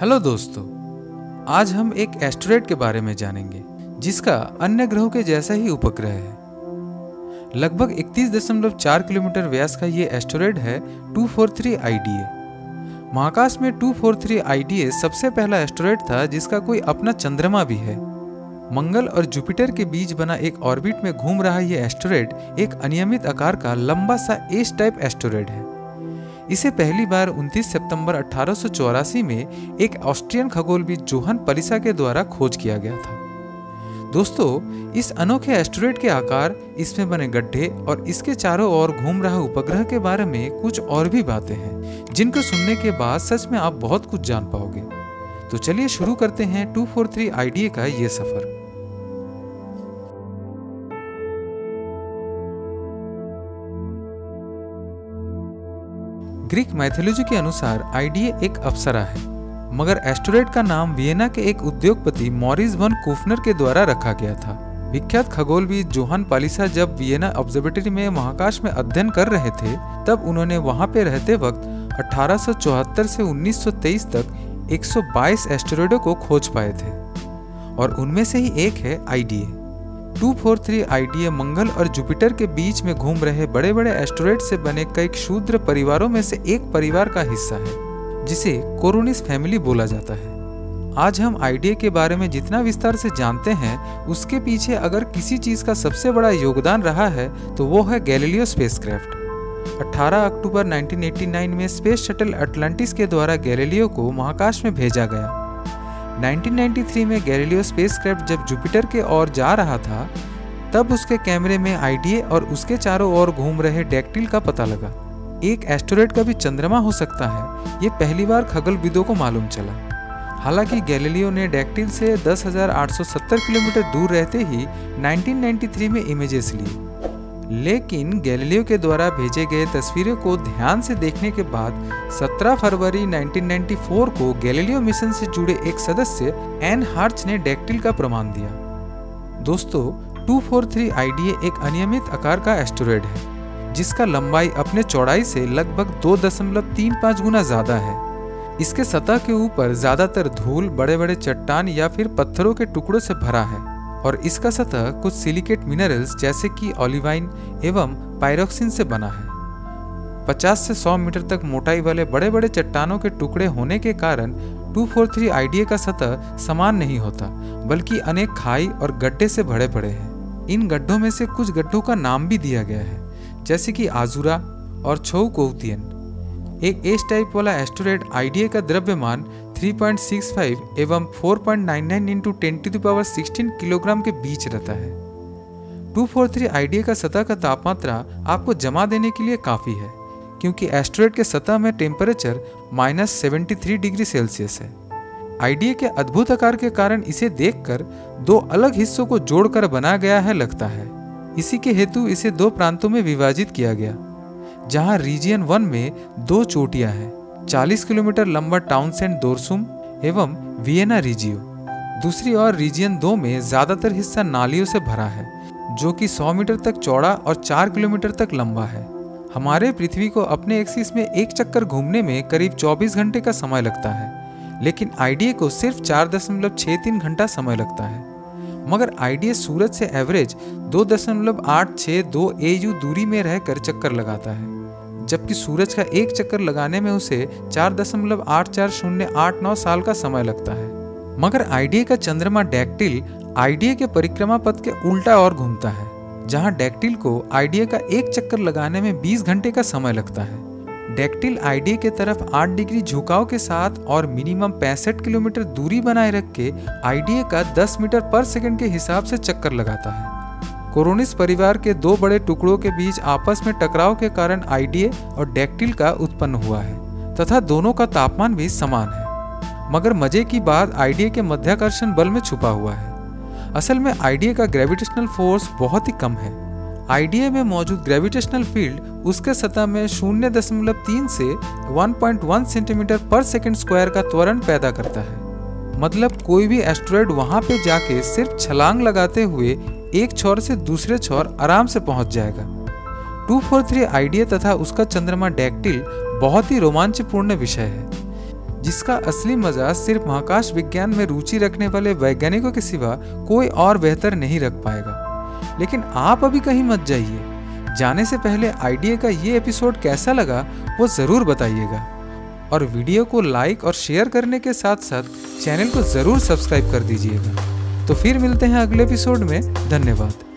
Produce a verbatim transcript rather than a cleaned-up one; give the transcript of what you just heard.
Hello दोस्तों, आज हम एक एस्टेरॉयड के बारे में जानेंगे जिसका अन्य ग्रहों के जैसा ही उपग्रह है। लगभग इकतीस दशमलव चार किलोमीटर व्यास का ये एस्टेरॉयड है दो सौ तैंतालीस आई डी ए। महाकाश में दो सौ तैंतालीस आई डी ए सबसे पहला एस्टेरॉयड था जिसका कोई अपना चंद्रमा भी है। मंगल और जुपिटर के बीच बना एक ऑर्बिट में घूम रहा ये एस्टेरॉयड एक अनियमित आकार का लंबा सा एस टाइप एस्टेरॉयड है। इसे पहली बार उनतीस सितंबर अठारह सौ चौरासी में एक ऑस्ट्रियन खगोलविद जोहान पलिसा के द्वारा खोज किया गया था। दोस्तों, इस अनोखे एस्टेरॉयड के आकार, इसमें बने गड्ढे और इसके चारों ओर घूम रहा उपग्रह के बारे में कुछ और भी बातें हैं जिनको सुनने के बाद सच में आप बहुत कुछ जान पाओगे। तो चलिए शुरू करते हैं दो सौ तैंतालीस आई डी ए का ये सफर। ग्रीक माइथोलॉजी के अनुसार आईडीए एक अप्सरा है, मगर एस्टेरॉयड का नाम वियना के एक उद्योगपति मॉरिस वन कोफनर के द्वारा रखा गया था। विख्यात खगोलविद जोहान पालिसा जब वियना ऑब्जर्वेटरी में महाकाश में अध्ययन कर रहे थे, तब उन्होंने वहां पे रहते वक्त अठारह सौ चौहत्तर से उन्नीस सौ तेईस तक एक सौ बाईस एस्टेरॉयडों को खोज पाए थे और उनमें से ही एक है आईडीए। दो सौ तैंतालीस आई डी ए मंगल और जुपिटर के बीच में घूम रहे बड़े बड़े एस्टेरॉयड से बने कई क्षुद्र परिवारों में से एक परिवार का हिस्सा है जिसे कोरोनिस फैमिली बोला जाता है। आज हम आई डी ए के बारे में जितना विस्तार से जानते हैं, उसके पीछे अगर किसी चीज का सबसे बड़ा योगदान रहा है तो वो है गैलीलियो स्पेसक्राफ्ट। अठारह अक्टूबर उन्नीस सौ नवासी में स्पेस शटल अटलांटिस के द्वारा गैलीलियो को महाकाश में भेजा गया। उन्नीस सौ तिरानवे में गैलीलियो स्पेसक्राफ्ट जब जुपिटर के ओर जा रहा था, तब उसके कैमरे में आईडीए और उसके चारों ओर घूम रहे डैक्टिल का पता लगा। एक एस्टेरॉयड का भी चंद्रमा हो सकता है, ये पहली बार खगोलविदों को मालूम चला। हालांकि गैलीलियो ने डैक्टिल से दस हज़ार आठ सौ सत्तर किलोमीटर दूर रहते ही उन्नीस सौ तिरानवे में इमेजेस लिए, लेकिन गैलीलियो के द्वारा भेजे गए तस्वीरों को ध्यान से देखने के बाद सत्रह फरवरी उन्नीस सौ चौरानवे को गैलीलियो मिशन से जुड़े एक सदस्य एन हार्च ने डैक्टिल का प्रमाण दिया। दोस्तों, दो सौ तैंतालीस आई डी ए एक अनियमित आकार का एस्टेरॉयड है जिसका लंबाई अपने चौड़ाई से लगभग दो दशमलव तीन पाँच गुना ज्यादा है। इसके सतह के ऊपर ज्यादातर धूल, बड़े बड़े चट्टान या फिर पत्थरों के टुकड़ों से भरा है और इसका सतह कुछ सिलिकेट मिनरल्स जैसे कि ऑलिवाइन एवं पायरोक्सिन से बना है। पचास से सौ मीटर तक मोटाई वाले बड़े बड़े चट्टानों के टुकड़े होने के कारण दो सौ तैंतालीस आई डी ए का सतह समान नहीं होता, बल्कि अनेक खाई और गड्ढे से भरे पड़े हैं। इन गड्ढों में से कुछ गड्ढों का नाम भी दिया गया है, जैसे कि आजुरा और छोउकोउतियन। एक एस टाइप वाला एस्टेरॉयड आईडीए का द्रव्यमान तीन पॉइंट छह पाँच एवं चार पॉइंट नौ नौ इनटू दस टू द पावर सोलह किलोग्राम के बीच रहता है। दो सौ तैंतालीस आई डी ए का सतह का तापमात्रा आपको जमा देने के लिए काफ़ी है, क्योंकि एस्टेरॉयड के सतह में टेम्परेचर माइनस तिहत्तर डिग्री सेल्सियस है। आईडीए के अद्भुत आकार के कारण इसे देखकर दो अलग हिस्सों को जोड़कर बना गया है लगता है। इसी के हेतु इसे दो प्रांतों में विभाजित किया गया, जहाँ रीजियन वन में दो चोटियाँ हैं, चालीस किलोमीटर लंबा टाउन सेंट दोरसुम एवं वियना रीजियो। दूसरी ओर रीजियन दो में ज्यादातर हिस्सा नालियों से भरा है, जो कि सौ मीटर तक चौड़ा और चार किलोमीटर तक लंबा है। हमारे पृथ्वी को अपने एक्सिस में एक चक्कर घूमने में करीब चौबीस घंटे का समय लगता है, लेकिन आईडीए को सिर्फ चार दशमलव छः तीन घंटा समय लगता है। मगर आईडीए सूरज से एवरेज दो दशमलव आठ छः दो एयू दूरी में रहकर चक्कर लगाता है, जबकि सूरज का एक चक्कर लगाने में उसे चार दशमलव आठ चार शून्य आठ नौ साल का समय लगता है। मगर आईडीए का चंद्रमा डैक्टिल आईडीए के परिक्रमा पथ के उल्टा ओर घूमता है, जहां डैक्टिल को आईडीए का एक चक्कर लगाने में बीस घंटे का समय लगता है। डैक्टिल आईडीए के तरफ आठ डिग्री झुकाव के साथ और मिनिमम पैंसठ किलोमीटर दूरी बनाए रख के आईडीए का दस मीटर पर सेकेंड के हिसाब से चक्कर लगाता है। कोरोनिस परिवार के दो बड़े टुकड़ों के बीच आपस में टकराव के कारण आईडीए और डैक्टिल का उत्पन्न हुआ है तथा दोनों का तापमान भी समान है। मगर मजे की बात आईडीए के मध्याकर्षण बल में छुपा हुआ है। असल में आईडीए का ग्रेविटेशनल फोर्स बहुत ही कम है। आईडीए में मौजूद ग्रेविटेशनल फील्ड उसके सतह में शून्य दशमलव तीन से वन पॉइंट वन सेंटीमीटर पर सेकेंड स्क्वायर का त्वरण पैदा करता है। मतलब कोई भी एस्टेरॉयड वहाँ पे जाके सिर्फ छलांग लगाते हुए एक छोर से दूसरे छोर आराम से पहुंच जाएगा। दो सौ तैंतालीस आई डी ए तथा उसका चंद्रमा डैक्टिल बहुत ही रोमांचपूर्ण विषय है, जिसका असली मजा सिर्फ महाकाश विज्ञान में रुचि रखने वाले वैज्ञानिकों के सिवा कोई और बेहतर नहीं रख पाएगा। लेकिन आप अभी कहीं मत जाइए। जाने से पहले आइडिया का ये एपिसोड कैसा लगा वो ज़रूर बताइएगा और वीडियो को लाइक और शेयर करने के साथ साथ चैनल को ज़रूर सब्सक्राइब कर दीजिएगा। तो फिर मिलते हैं अगले एपिसोड में। धन्यवाद।